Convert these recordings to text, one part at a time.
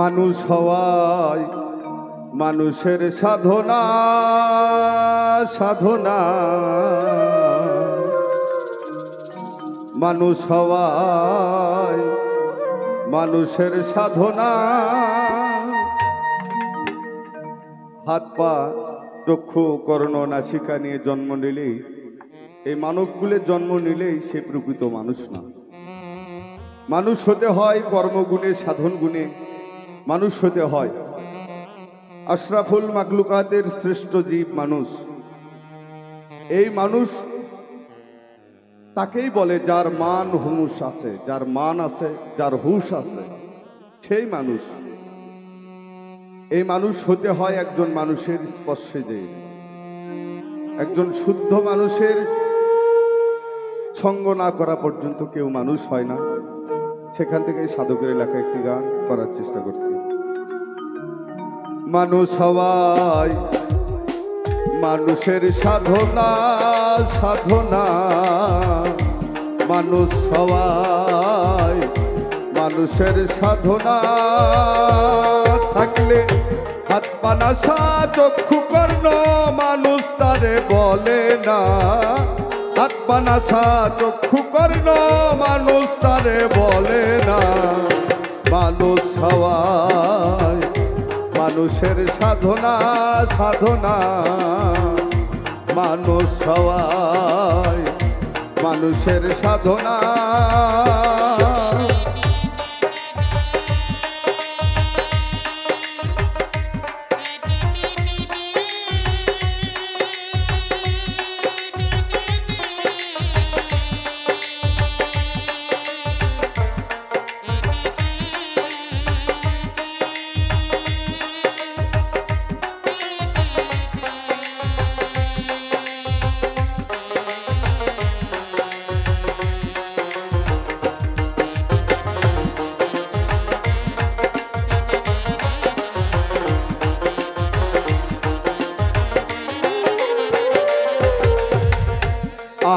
মানুষ হওয়ায় মানুষের সাধনা সাধনা মানুষ হওয়ায় মানুষের সাধনা হাত পা চক্ষু কর্ণ নাসিকা নিয়ে জন্ম নিলেই এই মানবকুলে জন্ম নিলেই সে প্রকৃত মানুষ না। মানুষ হতে হয় কর্মগুণে সাধন গুণে মানুষ হতে হয়। আশরাফুল মাখলুকাতের শ্রেষ্ঠ জীব মানুষ। এই মানুষ তাকেই বলে যার মান হুঁশ আছে, যার মান আছে, যার হুঁশ আছে, সেই মানুষ। এই মানুষ হতে হয় একজন মানুষের স্পর্শে যেয়ে, একজন শুদ্ধ মানুষের সঙ্গ না করা পর্যন্ত কেউ মানুষ হয় না। সেখান থেকে সাধকের লেখা একটি গান করার চেষ্টা করছি। মানুষ হওয়ায় মানুষের সাধনা সাধনা মানুষ হওয়ায় মানুষের সাধনা থাকলে হাত পা নাসা চক্ষু কর্ণ মানুষ তারে বলে না। হাত পা নাসা চক্ষু কর্ণ মানুষ তারে বলে না। মানুষ হওয়ায় মানুষের সাধনা সাধনা মানুষ হওয়ায় মানুষের সাধনা।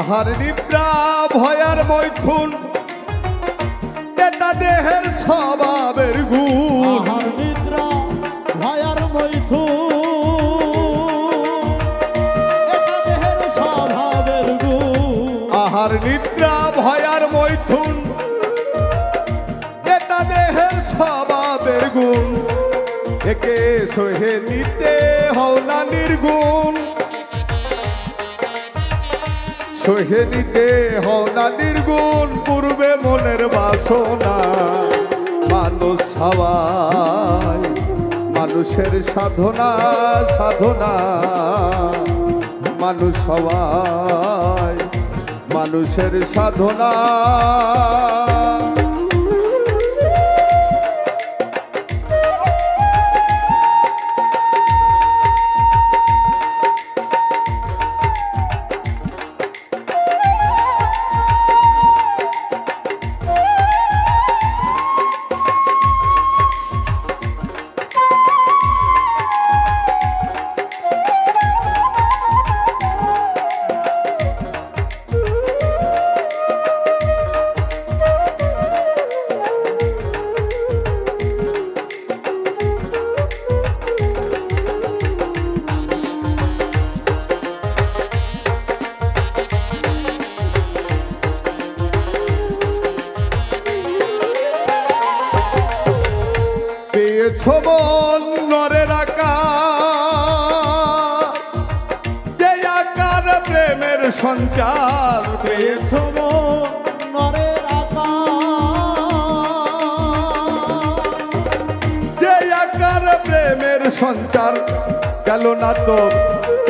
আহার নিদ্রা ভয়ার মৈথুন এটা দেহের স্বভাবের গুণ। আহার নিদ্রা ভয়ার মৈথুন এটা দেহের স্বভাবের গুণ। আহার নিদ্রা ভয়ার মৈথুন এটা দেহের স্বভাবের গুণ। একে সহে নিতে হও না নির্গুণ, সহে নিতে হও না নির্গুণ পূর্বে মনের বাসনা। মানুষ হওয়ায় মানুষের সাধনা সাধনা মানুষ হওয়ায় মানুষের সাধনা। শোভন নরের আকার যে আকার প্রেমের সঞ্চার। শোভন নরের আকার যে আকার প্রেমের সঞ্চার গেল না তোর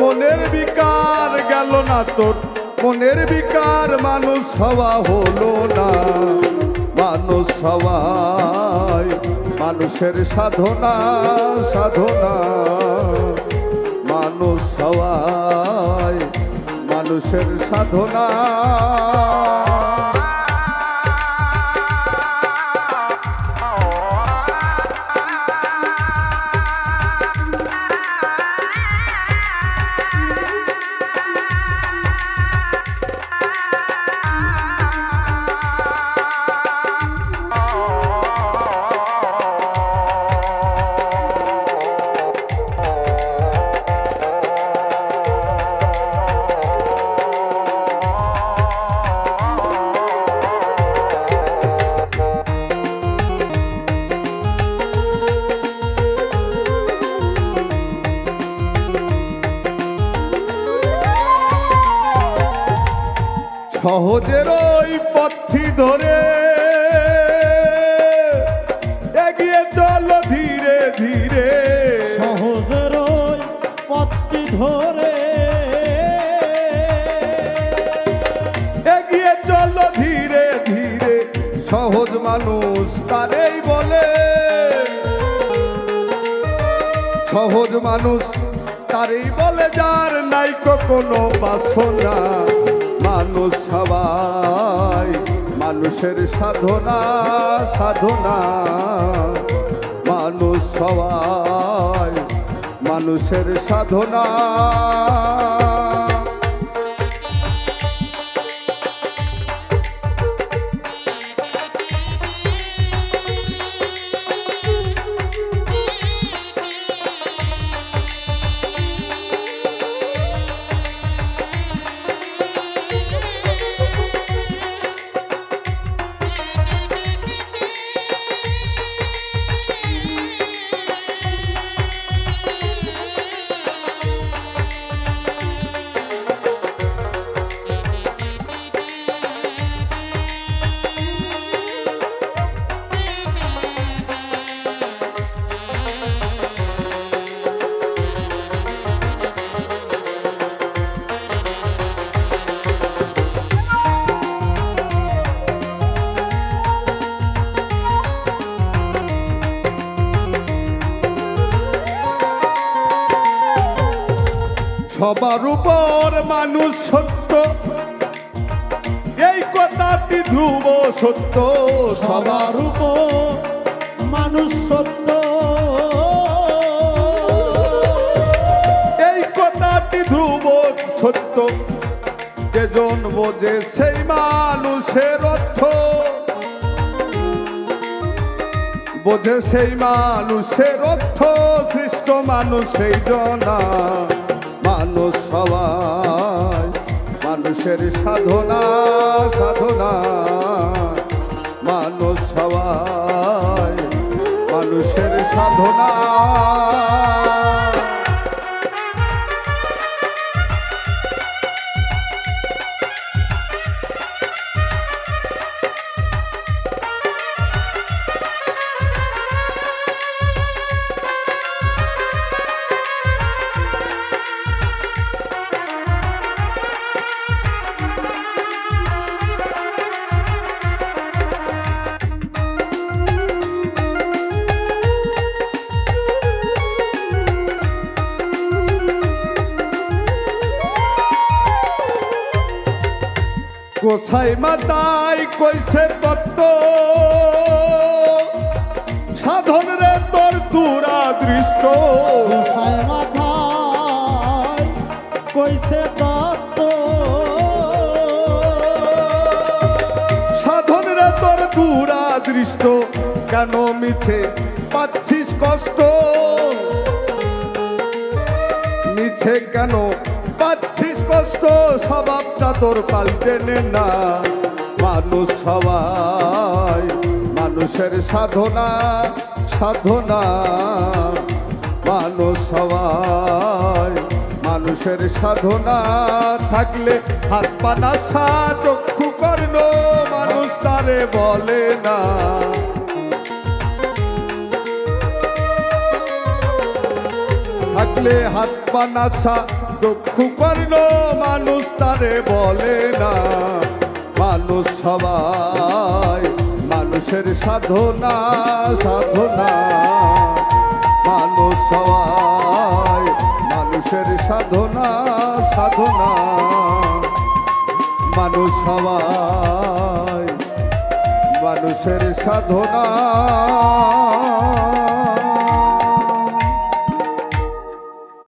মনের বিকার, গেল না তোর মনের বিকার। মানুষ হওয়া হলো না। মানুষ হওয়ায় মানুষের সাধনা সাধনা মানুষ হওয়ায় মানুষের সাধনা। খোঁজের ওই পথটি ধরে এগিয়ে চলো ধীরে ধীরে সহজের ওই পথটি ধরে এগিয়ে চলো ধীরে ধীরে সহজ মানুষ তারেই বলে সহজ মানুষ তারেই বলে যার নাই কোনো বাসনা মানুষ সবাই মানুষের সাধনা সাধনা মানুষ সবাই মানুষের সাধনা সবার উপর মানুষ সত্য এই কথাটি ধ্রুব সত্য সবার উপর মানুষ সত্য এই কথাটি ধ্রুব সত্য যে জন বোঝে সেই মানুষের অর্থ বোঝে সেই মানুষের অর্থ সৃষ্ট মানুষ সেই জনা মানুষ সবাই মানুষের সাধনা সাধনা মানুষ সবাই মানুষের সাধনা কোথায় মাতায় কইছে তত্ত্ব সাধন রে তোর দূরা দৃষ্ট কোথায় মাতায় কইছে তত্ত্ব সাধন রে তোর দূরা দৃষ্ট কেন মিছে পাচ্ছিস কষ্ট মিছে কেন পাচ্ছিস কষ্ট স্বভাবটা তোর পাল্টে নে না মানুষ সবাই মানুষের সাধনা সাধনা মানুষ সবাই মানুষের সাধনা থাকলে হাত পা নাসা চক্ষু কর্ণ মানুষ তারে বলে না থাকলে হাত পা নাসা দুঃখ কর্ণ মানুষ তারে বলে না মানুষ সবাই মানুষের সাধনা সাধনা মানুষ সবাই মানুষের সাধনা সাধনা মানুষ সবাই মানুষের সাধনা।